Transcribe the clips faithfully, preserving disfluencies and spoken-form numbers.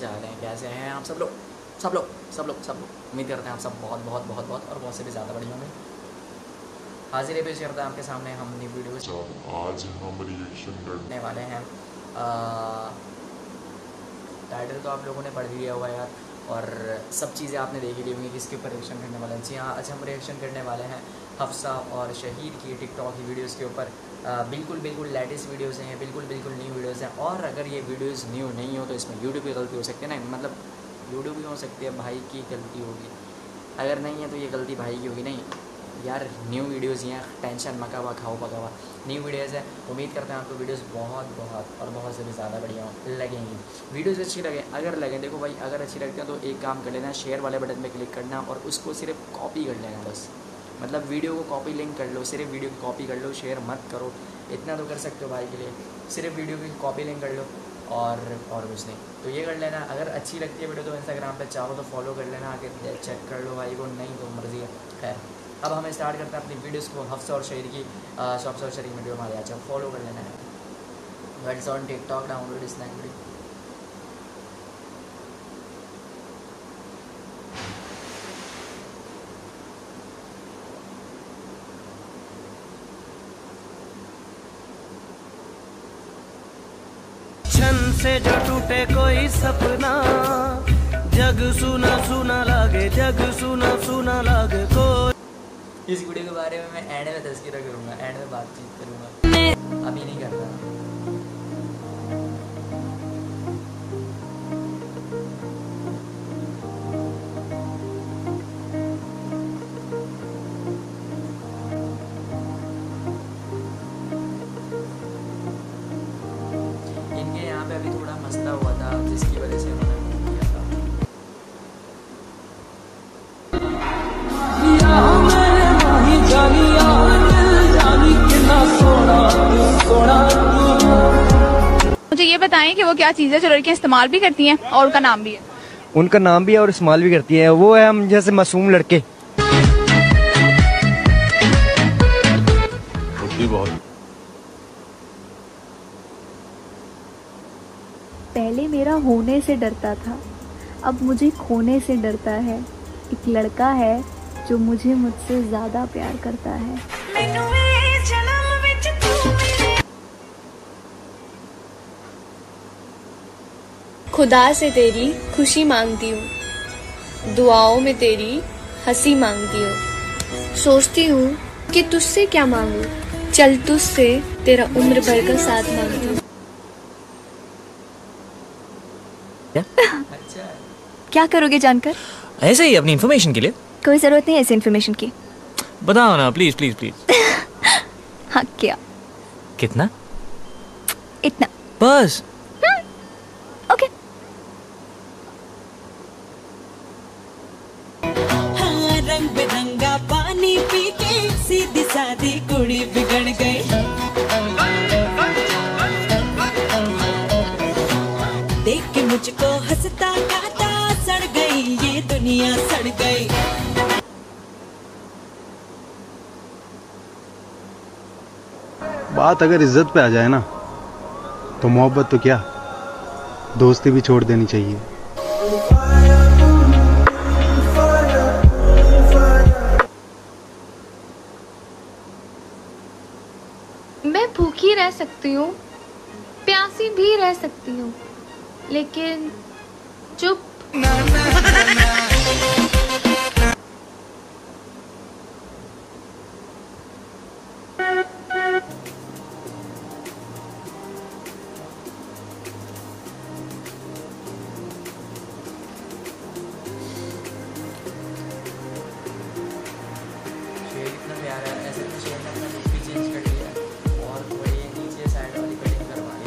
चाह रहे हैं, कैसे हैं आप सब लोग सब लोग सब लोग सब लोग उम्मीद करते हैं आप सब बहुत बहुत बहुत बहुत और बहुत से भी ज़्यादा बढ़िया होंगे। हाजिर पेश करते हैं आपके सामने हम नई वीडियो। आज हम रिएक्शन करने वाले हैं। टाइटल तो आप लोगों ने पढ़ लिया हुआ यार और सब चीज़ें आपने देखी ली होंगी कि इसके ऊपर रिएक्शन करने वाले हैं। जी हाँ, आज हम रिएक्शन करने वाले हैं हफ्सा और शहीर की टिकटॉक की वीडियोज़ के ऊपर। बिल्कुल बिल्कुल लेटेस्ट वीडियोज़ हैं, बिल्कुल बिल्कुल न्यू वीडियोज़ हैं। और अगर ये वीडियोज़ न्यू नहीं हो तो इसमें यूट्यूब की गलती हो सकती है ना, मतलब यूट्यूब भी हो सकती है, भाई की गलती होगी। अगर नहीं है तो ये गलती भाई की होगी। नहीं यार, न्यू वीडियोज़ ही हैं, टेंशन मकावा खाओ पकावा, न्यू वीडियोज़ हैं। उम्मीद करते हैं आपको वीडियोज़ बहुत बहुत और बहुत से भी ज़्यादा बढ़िया हों लगेंगी। वीडियोज़ अच्छी लगे, अगर लगे देखो भाई, अगर अच्छी लगती है तो एक काम कर लेना, शेयर वाले बटन पर क्लिक करना और उसको सिर्फ कॉपी कर लेना बस। मतलब वीडियो को कॉपी लिंक कर लो, सिर्फ वीडियो की कॉपी कर लो, शेयर मत करो, इतना तो कर सकते हो भाई के लिए। सिर्फ वीडियो की कॉपी लिंक कर लो और और कुछ नहीं, तो ये कर लेना। अगर अच्छी लगती है वीडियो तो इंस्टाग्राम पे चाहो तो फॉलो कर लेना, आगे चेक कर लो भाई को, नहीं तो मर्जी है। खैर, अब हम स्टार्ट करते हैं अपनी वीडियोज़ को। हफ्सा और शहीर की हफ्सा और शहीर वीडियो हमारे अच्छा फॉलो कर लेना है। Girls on TikTok download Snack Video. से जो टूटे कोई सपना, जग सुना सुना लागे, जग सुना सुना लागे को। इस वीडियो के बारे में मैं एंड में तस्करा करूंगा, एंड में बातचीत करूंगा, अभी नहीं करता। अभी थोड़ा मसला हुआ था जिसकी वजह से उन्होंने मुझे ये बताएं कि वो क्या चीज़ है जो लड़कियाँ इस्तेमाल भी करती हैं और उनका नाम भी है, उनका नाम भी है और इस्तेमाल भी करती है। वो है हम जैसे मासूम लड़के। पहले मेरा होने से डरता था, अब मुझे खोने से डरता है। एक लड़का है जो मुझे मुझसे ज़्यादा प्यार करता है। खुदा से तेरी खुशी मांगती हूँ, दुआओं में तेरी हंसी मांगती हूँ। सोचती हूँ कि तुझसे क्या मांगू, चल तुझसे तेरा उम्र भर का साथ मांगती हूँ। अच्छा, क्या करोगे जानकर? ऐसे ही अपनी इन्फॉर्मेशन के लिए। कोई जरूरत नहीं ऐसी इन्फॉर्मेशन की, बताओ ना प्लीज प्लीज प्लीज। हाँ क्या? कितना? इतना बस। ओके। हाँ, रंग बिरंगा पानी पी के सीधी सादी कुड़ी बिगड़ गई। देख के मुझको हंसता गाता सड़ गई ये दुनिया, सड़ गई। बात अगर इज्जत पे आ जाए ना तो मोहब्बत तो क्या, दोस्ती भी छोड़ देनी चाहिए। मैं भूखी रह सकती हूँ, प्यासी भी रह सकती हूँ, लेकिन चुप। शेर इतना प्यारा है, ऐसे तो शेर ने अपना भी चेंज कर लिया और वही नीचे साइड वाली कटिंग करवा ली।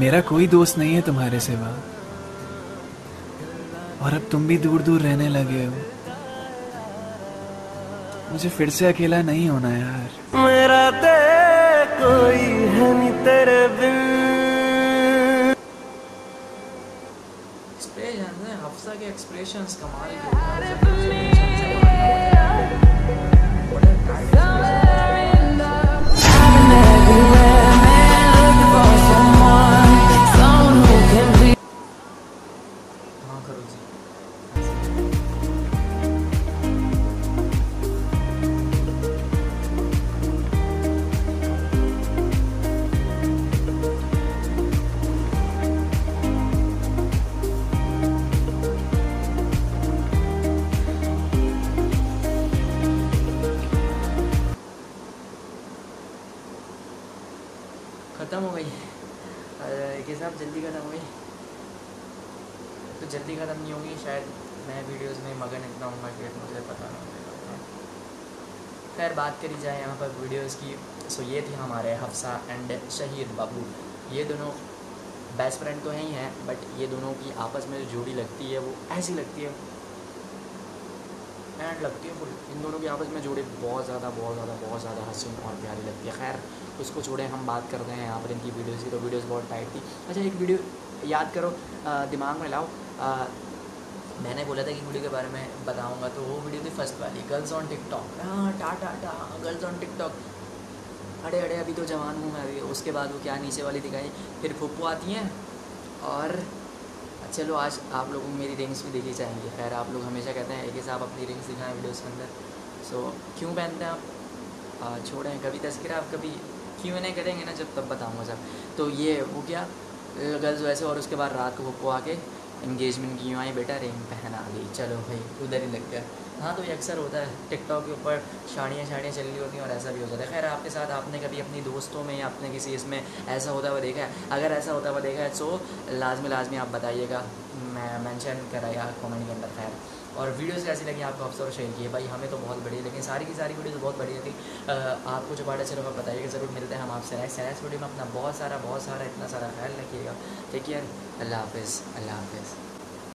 मेरा कोई दोस्त नहीं है तुम्हारे सिवा, और अब तुम भी दूर दूर रहने लगे हो। मुझे फिर से अकेला नहीं होना यार। मेरा एक्सप्रेशंस कमाल के। हाँ करो जी। खत्म हो गई के साहब, जल्दी ख़त्म हो गई तो जल्दी ख़त्म नहीं होगी शायद। मैं वीडियोस में मगन इतना हूँ कि मुझे पता नहीं होगा। खैर बात करी जाए यहाँ पर वीडियोस की, सो ये थी हमारे हफ्सा एंड शहीर बाबू। ये दोनों बेस्ट फ्रेंड तो हैं ही हैं, बट ये दोनों की आपस में जो जोड़ी लगती है वो ऐसी लगती है एंड लगती है फुल। इन दोनों की आपस में जोड़ी बहुत ज़्यादा बहुत ज़्यादा बहुत ज़्यादा हसीन और प्यारी लगती है। खैर उसको छोड़ें, हम बात कर रहे हैं यहाँ पर इनकी वीडियोस की। तो वीडियोस बहुत टाइट थी। अच्छा एक वीडियो याद करो, आ, दिमाग में लाओ। आ, मैंने बोला था कि वीडियो के बारे में बताऊँगा, तो वो वीडियो थी फर्स्ट वाली, गर्ल्स ऑन टिकटॉक। हाँ टा टा टा गर्ल्स ऑन टिकटॉक। अरे अरे अभी तो जवान हूँ मैं अभी। उसके बाद वो क्या नीचे वाली दिखाई, फिर फुप्पू आती हैं। और चलो आज आप लोगों को मेरी रिंग्स भी देखी जाएंगी। खैर आप लोग हमेशा कहते हैं कि साहब अपनी रिंग्स दिखाएं वीडियोस के अंदर, सो क्यों पहनते हैं आप? छोड़ें, कभी तस्करा आप कभी क्यों नहीं करेंगे ना, जब तब बताऊंगा साहब। तो ये वो क्या गर्ल्स वैसे, और उसके बाद रात को वो को आके इंगेजमेंट की, यूँ आई बेटा रिंग पहन आ गई, चलो भाई उधर ही लग गया। हाँ तो ये अक्सर होता है टिकटॉक के ऊपर शाड़ियाँ शाड़ियाँ चल रही होती हैं और ऐसा भी हो जाता है। खैर आपके साथ आपने कभी अपनी दोस्तों में या आपने किसी इसमें ऐसा होता हुआ देखा है? अगर ऐसा होता हुआ देखा है तो लाजमी लाजमी आप बताइएगा, मैं मेंशन कराया कमेंट के अंदर। खैर और वीडियोस कैसी लगी आपको हफ्सा और शेयर किए भाई? हमें तो बहुत बढ़िया, लेकिन सारी की सारी वीडियोस बहुत बढ़िया थी। आपको जो पार्ट चलो आप बताइएगा ज़रूर। मिलते हैं हम आपसे नेक्स्ट नेक्स्ट वीडियो में। अपना बहुत सारा बहुत सारा इतना सारा ख्याल रखिएगा। टेक केयर, अल्लाह हाफिज़, अल्लाह हाफिज़।